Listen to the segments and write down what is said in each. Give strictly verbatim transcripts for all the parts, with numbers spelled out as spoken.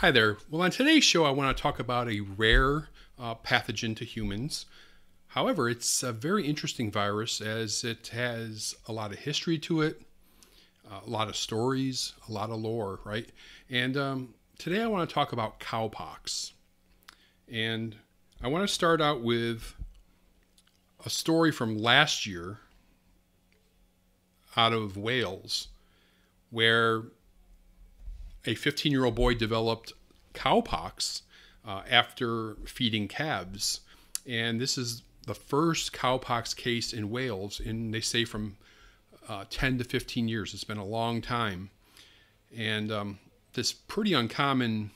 Hi there. Well, on today's show, I want to talk about a rare uh, pathogen to humans. However, it's a very interesting virus as it has a lot of history to it, a lot of stories, a lot of lore, right? And um, today I want to talk about cowpox. And I want to start out with a story from last year out of Wales where a fifteen-year-old boy developed cowpox uh, after feeding calves. And this is the first cowpox case in Wales in, they say, from uh, ten to fifteen years. It's been a long time. And um, this pretty uncommon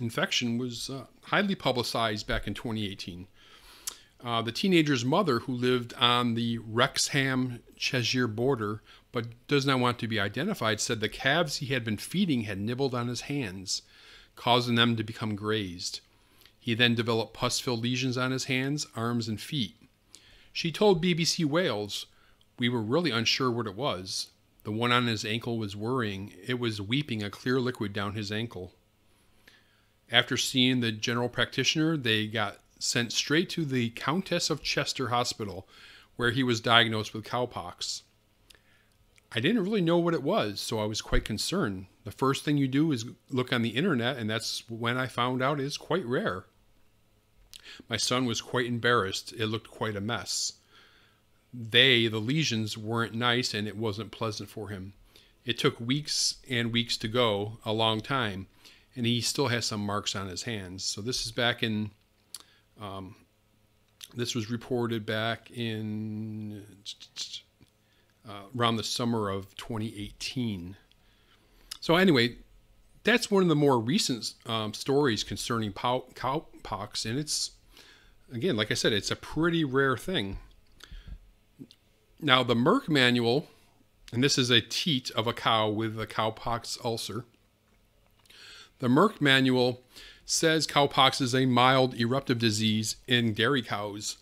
infection was uh, highly publicized back in twenty eighteen. Uh, the teenager's mother, who lived on the Wrexham Cheshire border but does not want to be identified, said the calves he had been feeding had nibbled on his hands, causing them to become grazed. He then developed pus-filled lesions on his hands, arms, and feet. She told B B C Wales, "We were really unsure what it was. The one on his ankle was worrying. It was weeping a clear liquid down his ankle." After seeing the general practitioner, they got sent straight to the Countess of Chester Hospital, where he was diagnosed with cowpox. I didn't really know what it was, so I was quite concerned. The first thing you do is look on the internet, and that's when I found out it's quite rare. My son was quite embarrassed. It looked quite a mess. They, the lesions, weren't nice, and it wasn't pleasant for him. It took weeks and weeks to go, a long time, and he still has some marks on his hands. So this is back in Um, this was reported back in uh, around the summer of twenty eighteen. So anyway, that's one of the more recent um, stories concerning pow cowpox. And it's, again, like I said, it's a pretty rare thing. Now, the Merck Manual, and this is a teat of a cow with a cowpox ulcer. The Merck Manual says cowpox is a mild eruptive disease in dairy cows.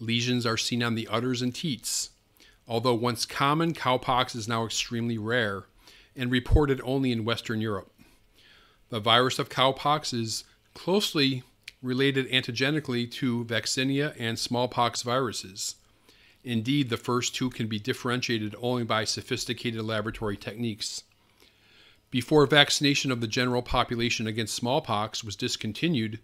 Lesions are seen on the udders and teats. Although once common, cowpox is now extremely rare and reported only in Western Europe. The virus of cowpox is closely related antigenically to vaccinia and smallpox viruses. Indeed, the first two can be differentiated only by sophisticated laboratory techniques. Before vaccination of the general population against smallpox was discontinued,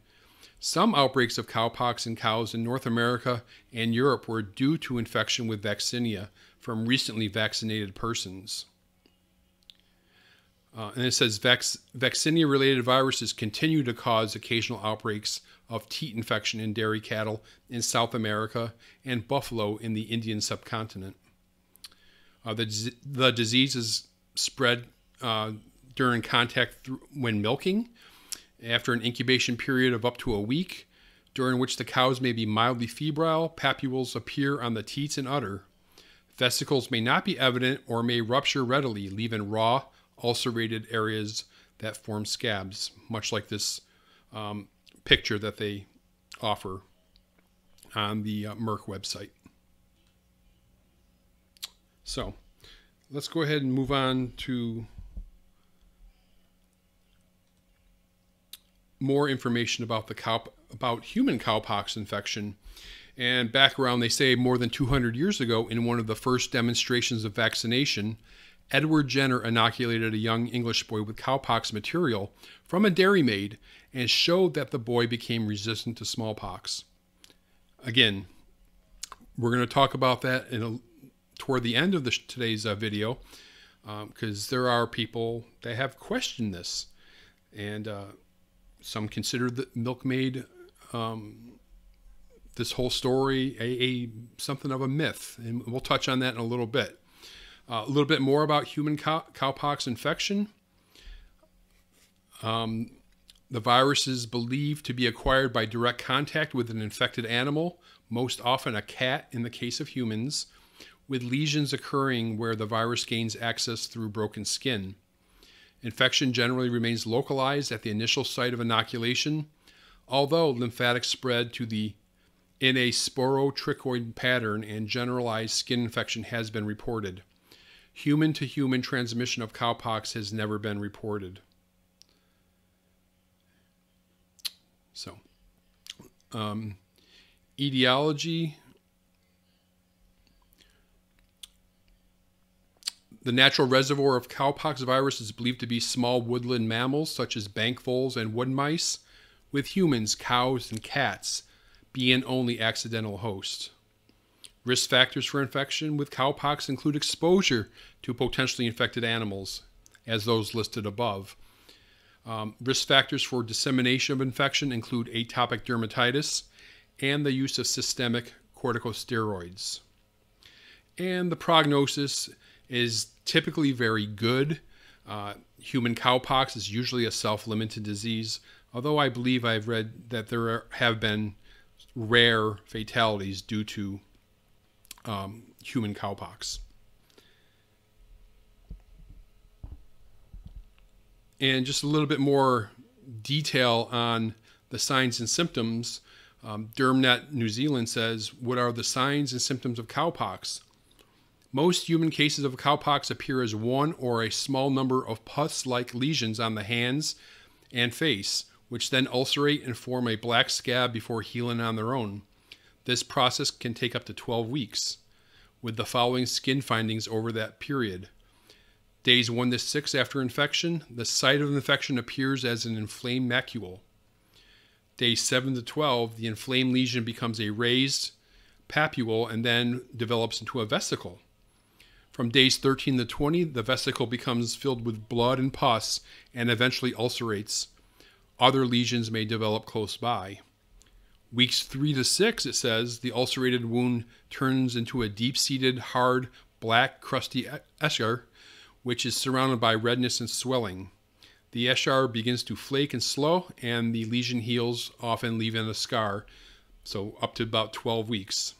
some outbreaks of cowpox in cows in North America and Europe were due to infection with vaccinia from recently vaccinated persons. Uh, and it says vac vaccinia-related viruses continue to cause occasional outbreaks of teat infection in dairy cattle in South America and buffalo in the Indian subcontinent. Uh, the, the disease is spread uh, during contact when milking, after an incubation period of up to a week, during which the cows may be mildly febrile. Papules appear on the teats and udder. Vesicles may not be evident or may rupture readily, leaving raw, ulcerated areas that form scabs, much like this um, picture that they offer on the uh, Merck website. So let's go ahead and move on to more information about the cow about human cowpox infection. And back around, they say, more than two hundred years ago, in one of the first demonstrations of vaccination, Edward Jenner inoculated a young English boy with cowpox material from a dairymaid and showed that the boy became resistant to smallpox. Again, we're going to talk about that in a, toward the end of the, today's uh, video, because um, there are people that have questioned this. And uh, some consider the milkmaid, um, this whole story, a, a something of a myth, and we'll touch on that in a little bit. Uh, a little bit more about human cow, cowpox infection. Um, the virus is believed to be acquired by direct contact with an infected animal, most often a cat in the case of humans, with lesions occurring where the virus gains access through broken skin. Infection generally remains localized at the initial site of inoculation, although lymphatic spread to the in a sporotrichoid pattern and generalized skin infection has been reported. Human-to-human transmission of cowpox has never been reported. So um, etiology. The natural reservoir of cowpox virus is believed to be small woodland mammals such as bank voles and wood mice, with humans, cows, and cats being only accidental hosts. Risk factors for infection with cowpox include exposure to potentially infected animals, as those listed above. Um, risk factors for dissemination of infection include atopic dermatitis and the use of systemic corticosteroids. And the prognosis is typically very good. Uh, human cowpox is usually a self-limited disease, although I believe I've read that there are, have been rare fatalities due to um, human cowpox. And just a little bit more detail on the signs and symptoms. Um, DermNet New Zealand says, what are the signs and symptoms of cowpox? Most human cases of cowpox appear as one or a small number of pus-like lesions on the hands and face, which then ulcerate and form a black scab before healing on their own. This process can take up to twelve weeks, with the following skin findings over that period. Days one to six after infection, the site of infection appears as an inflamed macule. Days seven to twelve, the inflamed lesion becomes a raised papule and then develops into a vesicle. From days thirteen to twenty, the vesicle becomes filled with blood and pus and eventually ulcerates. Other lesions may develop close by. Weeks three to six, it says, the ulcerated wound turns into a deep-seated, hard, black, crusty eschar, which is surrounded by redness and swelling. The eschar begins to flake and slow, and the lesion heals, often leaving a scar, so up to about twelve weeks.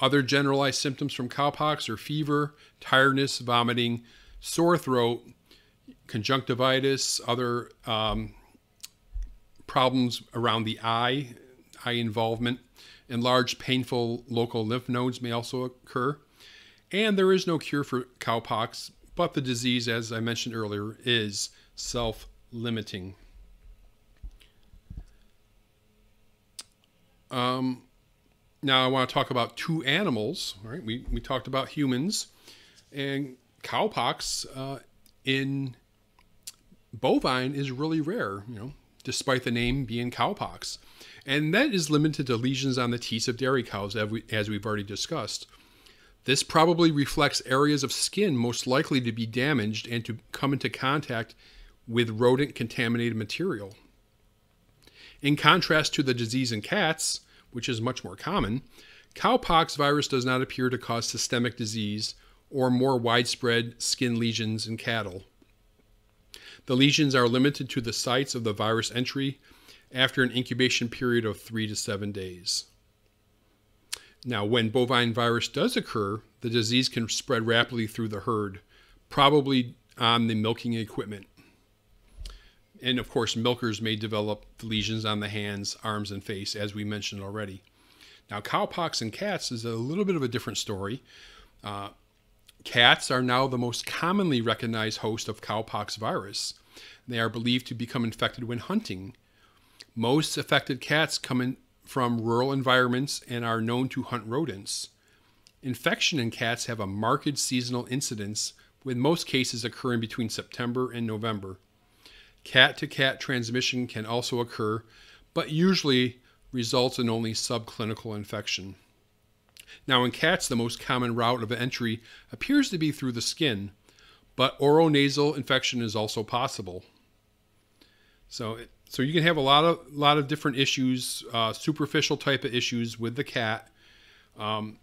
Other generalized symptoms from cowpox are fever, tiredness, vomiting, sore throat, conjunctivitis, other um, problems around the eye, eye involvement, and large painful local lymph nodes may also occur. And there is no cure for cowpox, but the disease, as I mentioned earlier, is self-limiting. Um... Now I want to talk about two animals, right? We, we talked about humans and cowpox uh, in bovine is really rare, you know, despite the name being cowpox. And that is limited to lesions on the teats of dairy cows, as, we, as we've already discussed. This probably reflects areas of skin most likely to be damaged and to come into contact with rodent-contaminated material. In contrast to the disease in cats, which is much more common, cowpox virus does not appear to cause systemic disease or more widespread skin lesions in cattle. The lesions are limited to the sites of the virus entry after an incubation period of three to seven days. Now, when bovine virus does occur, the disease can spread rapidly through the herd, probably on the milking equipment. And of course, milkers may develop lesions on the hands, arms, and face, as we mentioned already. Now, cowpox in cats is a little bit of a different story. Uh, cats are now the most commonly recognized host of cowpox virus. They are believed to become infected when hunting. Most affected cats come in from rural environments and are known to hunt rodents. Infection in cats have a marked seasonal incidence, with most cases occurring between September and November. Cat-to-cat transmission can also occur, but usually results in only subclinical infection. Now, in cats, the most common route of entry appears to be through the skin, but oronasal infection is also possible. So, so you can have a lot of lot of different issues, uh, superficial type of issues with the cat, um,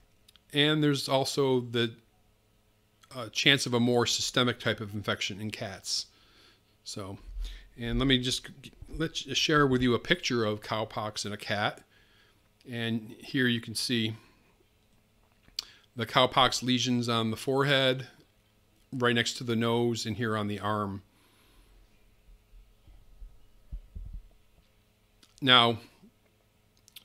and there's also the uh, chance of a more systemic type of infection in cats. So. And let me just let's share with you a picture of cowpox in a cat. And here you can see the cowpox lesions on the forehead, right next to the nose, and here on the arm. Now,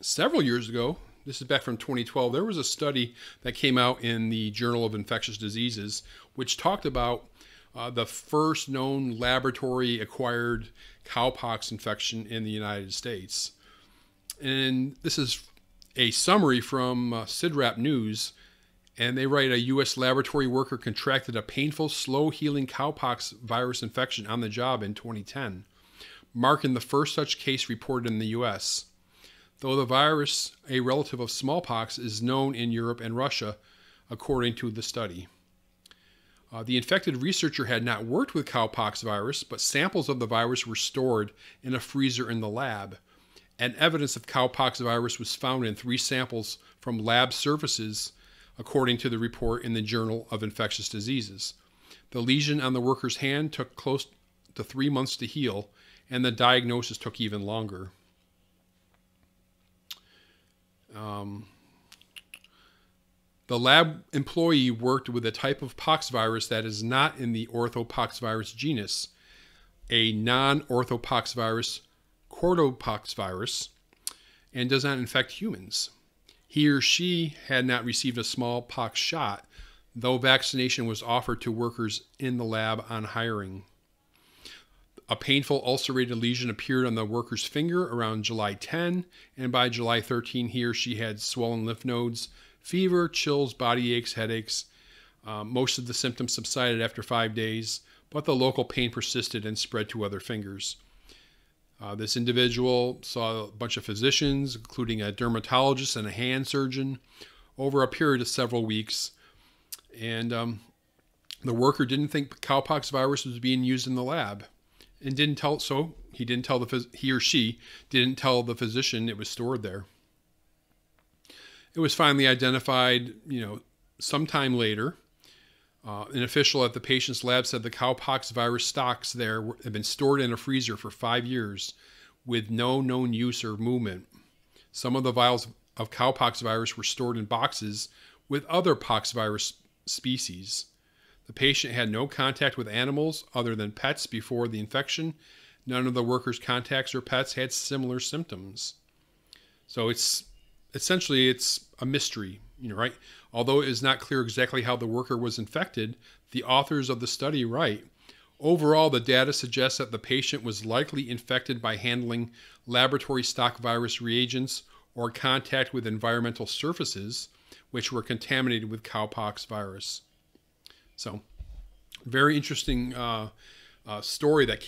several years ago, this is back from twenty twelve, there was a study that came out in the Journal of Infectious Diseases, which talked about Uh, the first known laboratory-acquired cowpox infection in the United States. And this is a summary from uh, CIDRAP News, and they write, a U S laboratory worker contracted a painful, slow-healing cowpox virus infection on the job in twenty ten, marking the first such case reported in the U S Though the virus, a relative of smallpox, is known in Europe and Russia, according to the study. Uh, the infected researcher had not worked with cowpox virus, but samples of the virus were stored in a freezer in the lab, and evidence of cowpox virus was found in three samples from lab surfaces, according to the report in the Journal of Infectious Diseases. The lesion on the worker's hand took close to three months to heal, and the diagnosis took even longer. Um, the lab employee worked with a type of poxvirus that is not in the orthopoxvirus genus, a non-orthopoxvirus chordopoxvirus, and does not infect humans. He or she had not received a smallpox shot, though vaccination was offered to workers in the lab on hiring. A painful ulcerated lesion appeared on the worker's finger around July tenth, and by July thirteenth, he or she had swollen lymph nodes, fever, chills, body aches, headaches. Uh, most of the symptoms subsided after five days, but the local pain persisted and spread to other fingers. Uh, this individual saw a bunch of physicians, including a dermatologist and a hand surgeon, over a period of several weeks, and um, the worker didn't think cowpox virus was being used in the lab. And didn't tell, so he didn't tell the he or she didn't tell the physician it was stored there. It was finally identified, you know, sometime later. Uh, an official at the patient's lab said the cowpox virus stocks there were, had been stored in a freezer for five years, with no known use or movement. Some of the vials of cowpox virus were stored in boxes with other poxvirus species. The patient had no contact with animals other than pets before the infection. None of the workers' contacts or pets had similar symptoms. So it's essentially it's a mystery, you know, right? Although it is not clear exactly how the worker was infected, the authors of the study write, overall, the data suggests that the patient was likely infected by handling laboratory stock virus reagents or contact with environmental surfaces which were contaminated with cowpox virus. So, very interesting uh, uh, story that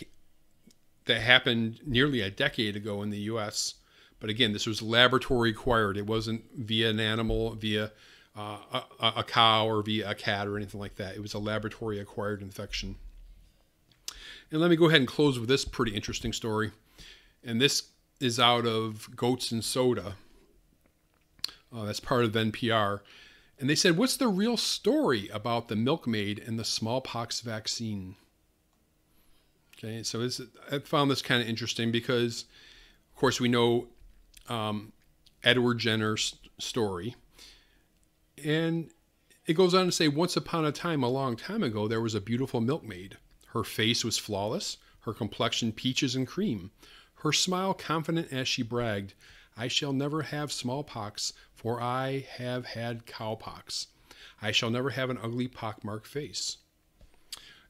that happened nearly a decade ago in the U S But again, this was laboratory acquired. It wasn't via an animal, via uh, a, a cow or via a cat or anything like that. It was a laboratory acquired infection. And let me go ahead and close with this pretty interesting story. And this is out of Goats and Soda. Uh, that's part of N P R. And they said, what's the real story about the milkmaid and the smallpox vaccine? Okay, so this, I found this kind of interesting because, of course, we know um, Edward Jenner's story. And it goes on to say, once upon a time, a long time ago, there was a beautiful milkmaid. Her face was flawless, her complexion peaches and cream, her smile confident as she bragged, I shall never have smallpox, for I have had cowpox. I shall never have an ugly pockmarked face.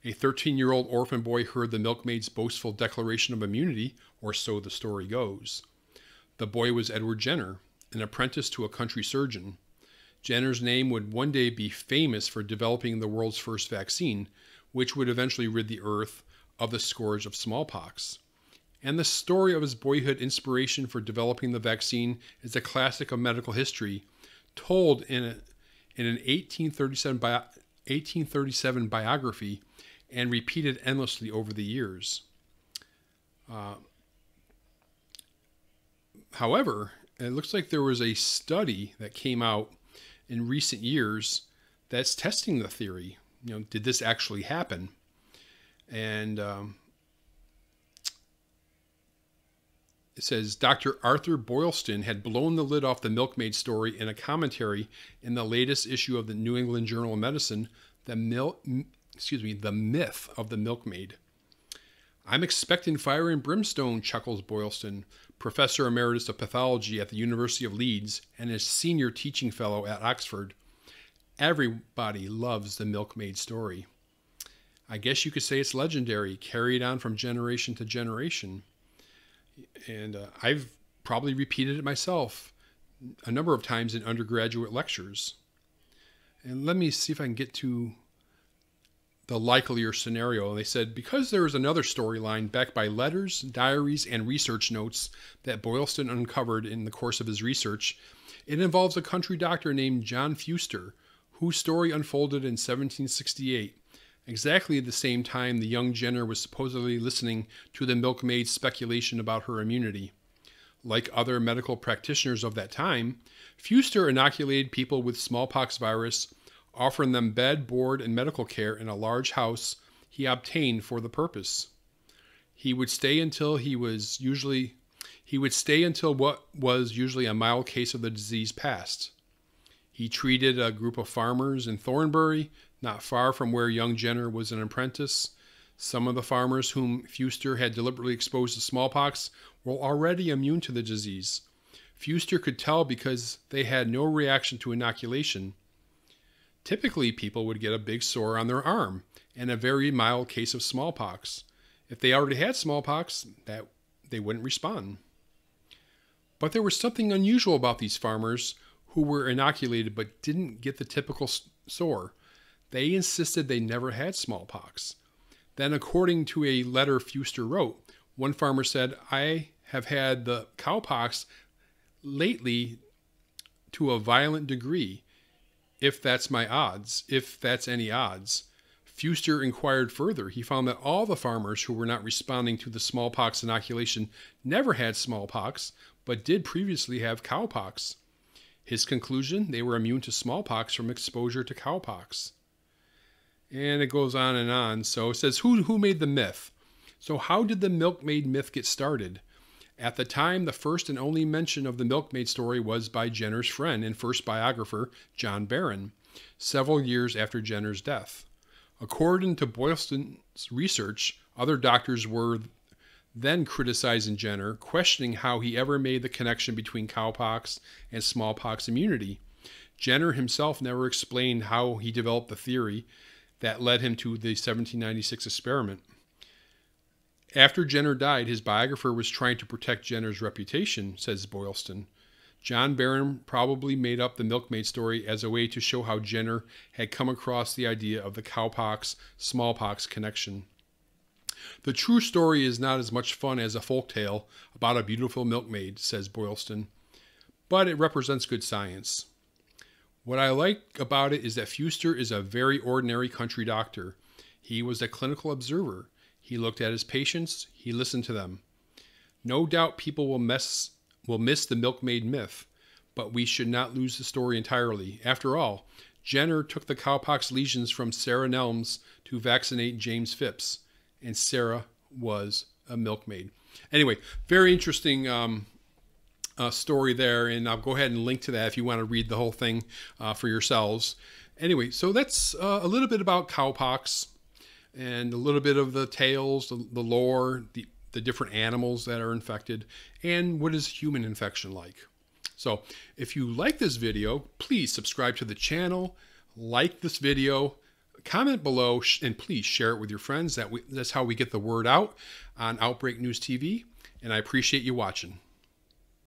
A thirteen-year-old orphan boy heard the milkmaid's boastful declaration of immunity, or so the story goes. The boy was Edward Jenner, an apprentice to a country surgeon. Jenner's name would one day be famous for developing the world's first vaccine, which would eventually rid the earth of the scourge of smallpox. And the story of his boyhood inspiration for developing the vaccine is a classic of medical history, told in, a, in an eighteen thirty-seven biography and repeated endlessly over the years. Uh, however, it looks like there was a study that came out in recent years that's testing the theory. You know, did this actually happen? And... Um, It says, Doctor Arthur Boylston had blown the lid off the milkmaid story in a commentary in the latest issue of the New England Journal of Medicine, the, mil excuse me, the myth of the milkmaid. I'm expecting fire and brimstone, chuckles Boylston, professor emeritus of pathology at the University of Leeds and his senior teaching fellow at Oxford. Everybody loves the milkmaid story. I guess you could say it's legendary, carried on from generation to generation. And uh, I've probably repeated it myself a number of times in undergraduate lectures. And let me see if I can get to the likelier scenario. They said, because there is another storyline backed by letters, diaries, and research notes that Boylston uncovered in the course of his research, it involves a country doctor named John Fewster, whose story unfolded in seventeen sixty-eight, exactly at the same time the young Jenner was supposedly listening to the milkmaid's speculation about her immunity. Like other medical practitioners of that time, Fewster inoculated people with smallpox virus, offering them bed, board, and medical care in a large house he obtained for the purpose. He would stay until he was usually he would stay until what was usually a mild case of the disease passed. He treated a group of farmers in Thornbury, not far from where young Jenner was an apprentice. Some of the farmers whom Fewster had deliberately exposed to smallpox were already immune to the disease. Fewster could tell because they had no reaction to inoculation. Typically, people would get a big sore on their arm and a very mild case of smallpox. If they already had smallpox, that they wouldn't respond. But there was something unusual about these farmers who were inoculated but didn't get the typical sore. They insisted they never had smallpox. Then, according to a letter Fewster wrote, one farmer said, "I have had the cowpox lately to a violent degree. If that's my odds, if that's any odds." Fewster inquired further. He found that all the farmers who were not responding to the smallpox inoculation never had smallpox, but did previously have cowpox. His conclusion, they were immune to smallpox from exposure to cowpox. And it goes on and on. So it says, who, who made the myth? So how did the milkmaid myth get started? At the time, the first and only mention of the milkmaid story was by Jenner's friend and first biographer, John Barrow, several years after Jenner's death. According to Boylston's research, other doctors were then criticizing Jenner, questioning how he ever made the connection between cowpox and smallpox immunity. Jenner himself never explained how he developed the theory that led him to the seventeen ninety-six experiment. After Jenner died, his biographer was trying to protect Jenner's reputation, says Boylston. John Barrow probably made up the milkmaid story as a way to show how Jenner had come across the idea of the cowpox-smallpox connection. The true story is not as much fun as a folktale about a beautiful milkmaid, says Boylston, but it represents good science. What I like about it is that Fewster is a very ordinary country doctor. He was a clinical observer. He looked at his patients. He listened to them. No doubt people will miss, will miss the milkmaid myth, but we should not lose the story entirely. After all, Jenner took the cowpox lesions from Sarah Nelmes to vaccinate James Phipps, and Sarah was a milkmaid. Anyway, very interesting um, uh, story there, and I'll go ahead and link to that if you want to read the whole thing uh, for yourselves. Anyway, so that's uh, a little bit about cowpox, and a little bit of the tales, the, the lore, the, the different animals that are infected, and what is human infection like. So if you like this video, please subscribe to the channel, like this video, comment below, and please share it with your friends. That we, that's how we get the word out on Outbreak News T V, and I appreciate you watching.